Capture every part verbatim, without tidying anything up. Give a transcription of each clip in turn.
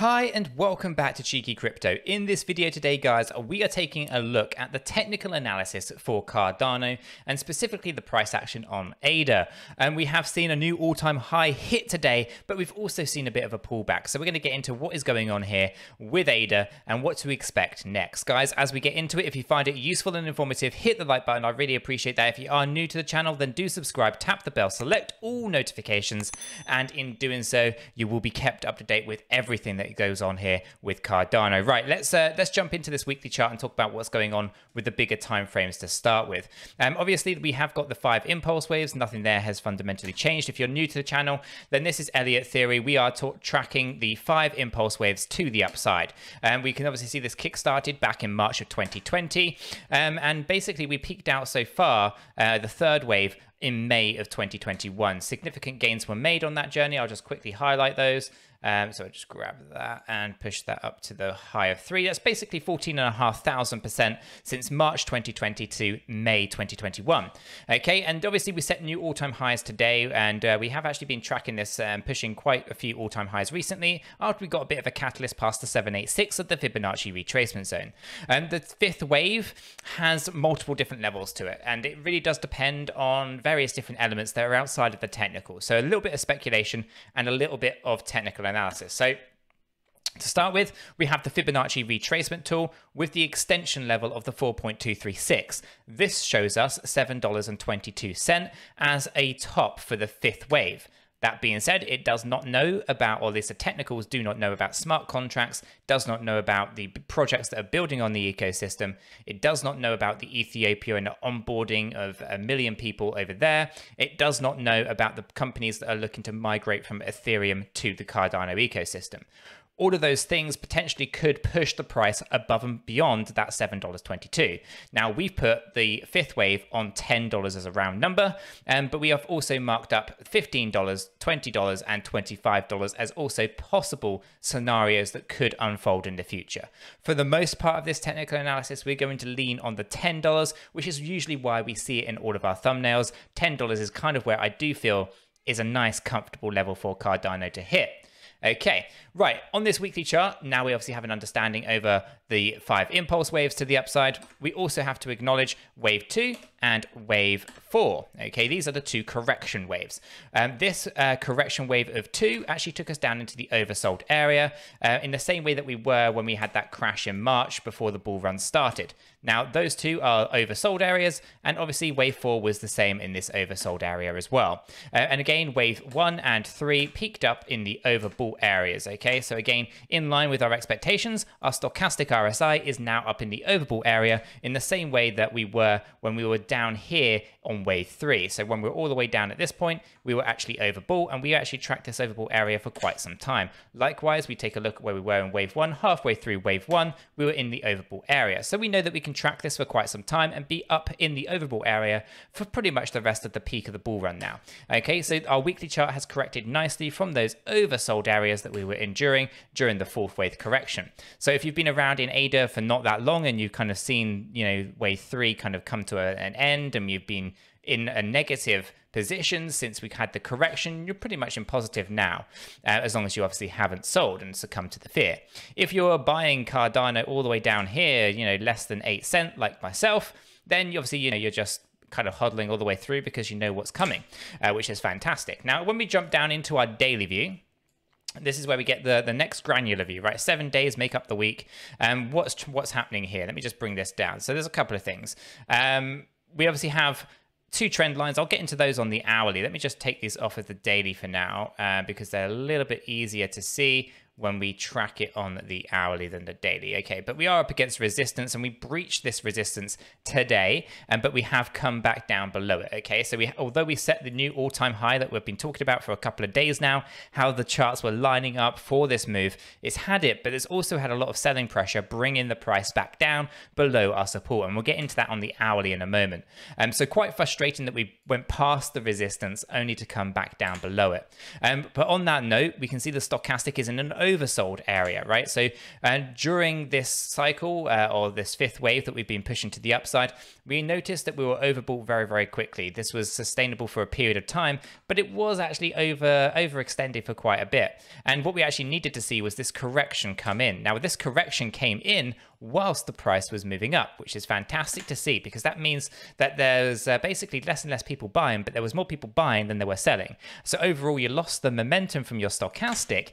Hi and welcome back to Cheeky Crypto. In this video today, guys, we are taking a look at the technical analysis for Cardano and specifically the price action on A D A. And we have seen a new all-time high hit today, but we've also seen a bit of a pullback. So we're going to get into what is going on here with A D A and what to expect next. Guys, as we get into it, if you find it useful and informative, hit the like button. I really appreciate that. If you are new to the channel, then do subscribe, tap the bell, select all notifications, and in doing so, you will be kept up to date with everything that goes on here with Cardano. Right, let's uh, let's jump into this weekly chart and talk about what's going on with the bigger time frames to start with. Um, obviously, we have got the five impulse waves. Nothing there has fundamentally changed. If you're new to the channel, then this is Elliott theory. We are tracking the five impulse waves to the upside, and um, we can obviously see this kick-started back in March of twenty twenty, um, and basically we peaked out so far uh, the third wave in May of twenty twenty-one. Significant gains were made on that journey. I'll just quickly highlight those. Um, so I'll just grab that and push that up to the high of three. That's basically fourteen and a half thousand percent since March twenty twenty to May twenty twenty-one. Okay, and obviously we set new all-time highs today, and uh, we have actually been tracking this and um, pushing quite a few all-time highs recently after we got a bit of a catalyst past the seven eight six of the Fibonacci retracement zone. And um, the fifth wave has multiple different levels to it, and it really does depend on various different elements that are outside of the technical. So a little bit of speculation and a little bit of technical analysis. So to start with, we have the Fibonacci retracement tool with the extension level of the four point two three six. This shows us seven dollars and twenty-two cents as a top for the fifth wave. That being said, it does not know about, or Lisa Technicals do not know about smart contracts, does not know about the projects that are building on the ecosystem. It does not know about the Ethiopian onboarding of a million people over there. It does not know about the companies that are looking to migrate from Ethereum to the Cardano ecosystem. All of those things potentially could push the price above and beyond that seven dollars and twenty-two cents. Now, we've put the fifth wave on ten dollars as a round number, um, but we have also marked up fifteen dollars, twenty dollars, and twenty-five dollars as also possible scenarios that could unfold in the future. For the most part of this technical analysis, we're going to lean on the ten dollars, which is usually why we see it in all of our thumbnails. ten dollars is kind of where I do feel is a nice, comfortable level for Cardano to hit. Okay, right, on this weekly chart, now we obviously have an understanding over the five impulse waves to the upside. We also have to acknowledge wave two and wave four. Okay, these are the two correction waves. Um, this uh, correction wave of two actually took us down into the oversold area uh, in the same way that we were when we had that crash in March before the bull run started. Now, those two are oversold areas, and obviously wave four was the same in this oversold area as well. Uh, and again, wave one and three peaked up in the overbought areas. Okay, so again, in line with our expectations, our stochastic R S I is now up in the overbought area in the same way that we were when we were down here on wave three. So when we were all the way down at this point, we were actually overbought, and we actually tracked this overbought area for quite some time. Likewise, we take a look at where we were in wave one. Halfway through wave one, we were in the overbought area. So we know that we can track this for quite some time and be up in the overbought area for pretty much the rest of the peak of the bull run now. Okay, so our weekly chart has corrected nicely from those oversold areas areas that we were enduring during the fourth wave correction. So if you've been around in A D A for not that long and you've kind of seen, you know, wave three kind of come to a, an end, and you've been in a negative position since we had the correction, you're pretty much in positive now, uh, as long as you obviously haven't sold and succumbed to the fear. If you're buying Cardano all the way down here, you know, less than eight cent like myself, then you obviously, you know, you're just kind of hodling all the way through because you know what's coming, uh, which is fantastic. Now, when we jump down into our daily view, this is where we get the, the next granular view, right? Seven days make up the week. Um, what's what's happening here? Let me just bring this down. So there's a couple of things. Um, we obviously have two trend lines. I'll get into those on the hourly. Let me just take these off of the daily for now, uh, because they're a little bit easier to see when we track it on the hourly than the daily. Okay, but we are up against resistance, and we breached this resistance today, and but we have come back down below it. Okay, so we, although we set the new all-time high that we've been talking about for a couple of days now, how the charts were lining up for this move, it's had it, but it's also had a lot of selling pressure bringing the price back down below our support, and we'll get into that on the hourly in a moment. Um, so quite frustrating that we went past the resistance only to come back down below it. Um, but on that note, we can see the stochastic is in an oversold area, right? So and during this cycle uh, or this fifth wave that we've been pushing to the upside, we noticed that we were overbought very, very quickly. This was sustainable for a period of time, but it was actually over overextended for quite a bit. And what we actually needed to see was this correction come in. Now, this correction came in whilst the price was moving up, which is fantastic to see, because that means that there's uh, basically less and less people buying, but there was more people buying than there were selling. So overall, you lost the momentum from your stochastic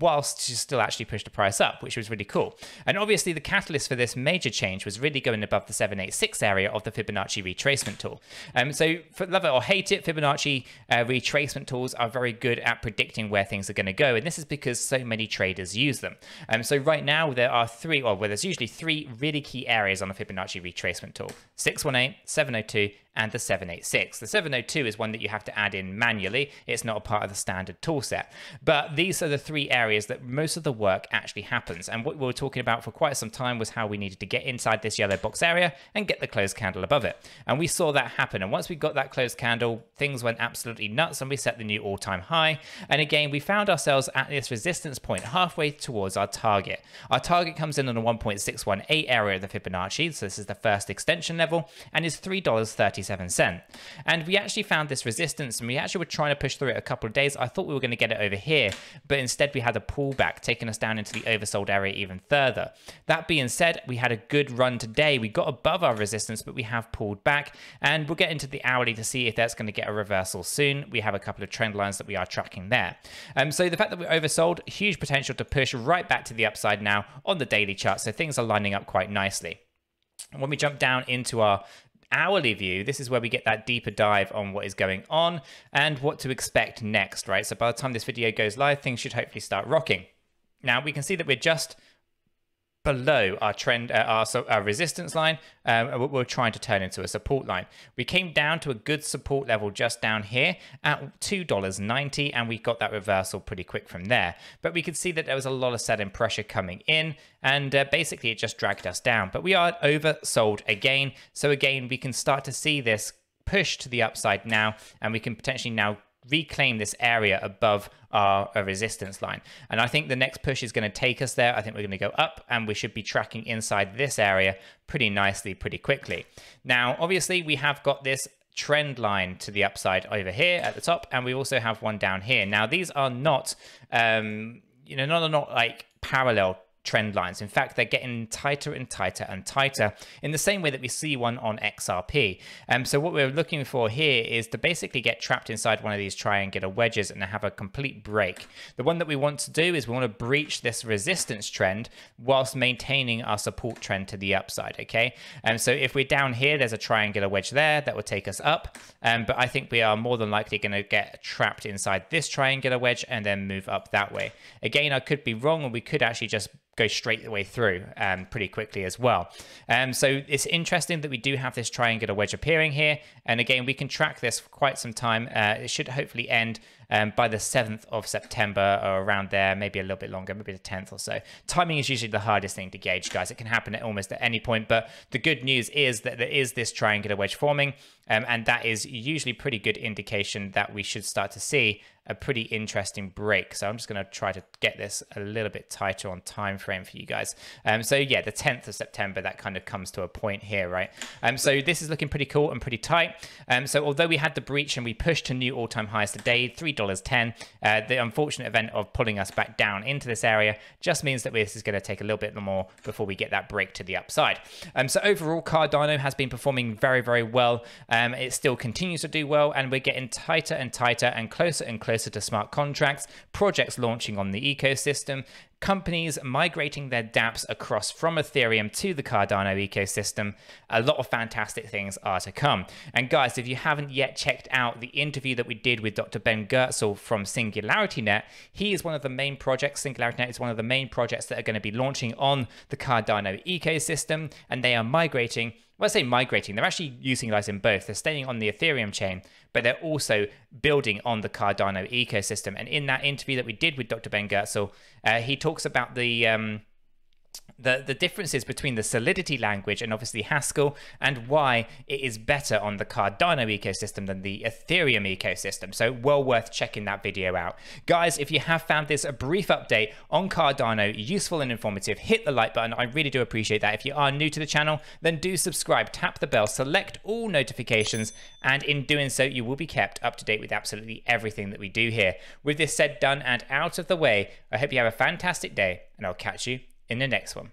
whilst you still actually pushed the price up, which was really cool. And obviously the catalyst for this major change was really going above the seven eighty-six area of the Fibonacci retracement tool. Um, so for love it or hate it, Fibonacci uh, retracement tools are very good at predicting where things are going to go. And this is because so many traders use them. Um, so right now there are three, or well, there's usually three really key areas on the Fibonacci retracement tool: six one eight, seven oh two, and the seven eighty-six. The seven oh two is one that you have to add in manually. It's not a part of the standard tool set. But these are the three areas that most of the work actually happens. And what we were talking about for quite some time was how we needed to get inside this yellow box area and get the closed candle above it. And we saw that happen. And once we got that closed candle, things went absolutely nuts and we set the new all-time high. And again, we found ourselves at this resistance point halfway towards our target. Our target comes in on the one point six one eight area of the Fibonacci. So this is the first extension level and is three dollars and thirty cents. And we actually found this resistance and we actually were trying to push through it a couple of days. I thought we were going to get it over here, but instead we had a pullback taking us down into the oversold area even further. That being said, we had a good run today. We got above our resistance, but we have pulled back, and we'll get into the hourly to see if that's going to get a reversal soon. We have a couple of trend lines that we are tracking there. Um, so the fact that we're oversold, huge potential to push right back to the upside now on the daily chart. So things are lining up quite nicely. And when we jump down into our hourly view, this is where we get that deeper dive on what is going on and what to expect next, right? So by the time this video goes live, things should hopefully start rocking. Now we can see that we're just below our trend, uh, our, so our resistance line, um, and we're trying to turn into a support line. We came down to a good support level just down here at two dollars and ninety cents, and we got that reversal pretty quick from there. But we could see that there was a lot of selling pressure coming in, and uh, basically it just dragged us down. But we are oversold again, so again we can start to see this push to the upside now, and we can potentially now reclaim this area above our resistance line. And I think the next push is going to take us there. I think we're going to go up and we should be tracking inside this area pretty nicely, pretty quickly. Now, obviously we have got this trend line to the upside over here at the top, and we also have one down here. Now, these are not, um, you know, not, not like parallel trend lines. In fact, they're getting tighter and tighter and tighter in the same way that we see one on X R P. Um, so what we're looking for here is to basically get trapped inside one of these triangular wedges and have a complete break. The one that we want to do is we want to breach this resistance trend whilst maintaining our support trend to the upside, okay? And um, so if we're down here, there's a triangular wedge there that will take us up. Um, but I think we are more than likely going to get trapped inside this triangular wedge and then move up that way. Again, I could be wrong, and we could actually just go straight the way through um, pretty quickly as well. Um, so it's interesting that we do have this triangular wedge appearing here. And again, we can track this for quite some time. Uh, it should hopefully end um, by the seventh of September or around there, maybe a little bit longer, maybe the tenth or so. Timing is usually the hardest thing to gauge, guys. It can happen at almost at any point, but the good news is that there is this triangular wedge forming, um, and that is usually pretty good indication that we should start to see a pretty interesting break. So I'm just going to try to get this a little bit tighter on time frame for you guys. Um, so yeah, the tenth of September, that kind of comes to a point here, right? Um, so this is looking pretty cool and pretty tight. Um, so although we had the breach and we pushed to new all-time highs today, three dollars and ten cents, uh, the unfortunate event of pulling us back down into this area just means that this is going to take a little bit more before we get that break to the upside. Um, so overall, Cardano has been performing very, very well. Um, it still continues to do well, and we're getting tighter and tighter and closer and closer to smart contracts, projects launching on the ecosystem, companies migrating their dApps across from Ethereum to the Cardano ecosystem. A lot of fantastic things are to come. And guys, if you haven't yet checked out the interview that we did with Doctor Ben Gertzel from SingularityNet, he is one of the main projects. SingularityNet is one of the main projects that are going to be launching on the Cardano ecosystem, and they are migrating. Well, I say migrating, they're actually utilizing both. They're staying on the Ethereum chain, but they're also building on the Cardano ecosystem. And in that interview that we did with Doctor Ben Gertzel, uh, he talks about the um, the, the differences between the Solidity language and obviously Haskell, and why it is better on the Cardano ecosystem than the Ethereum ecosystem. So well worth checking that video out. Guys, if you have found this a brief update on Cardano useful and informative, hit the like button. I really do appreciate that. If you are new to the channel, then do subscribe, tap the bell, select all notifications, and in doing so, you will be kept up to date with absolutely everything that we do here. With this said, done, and out of the way, I hope you have a fantastic day, and I'll catch you in the next one.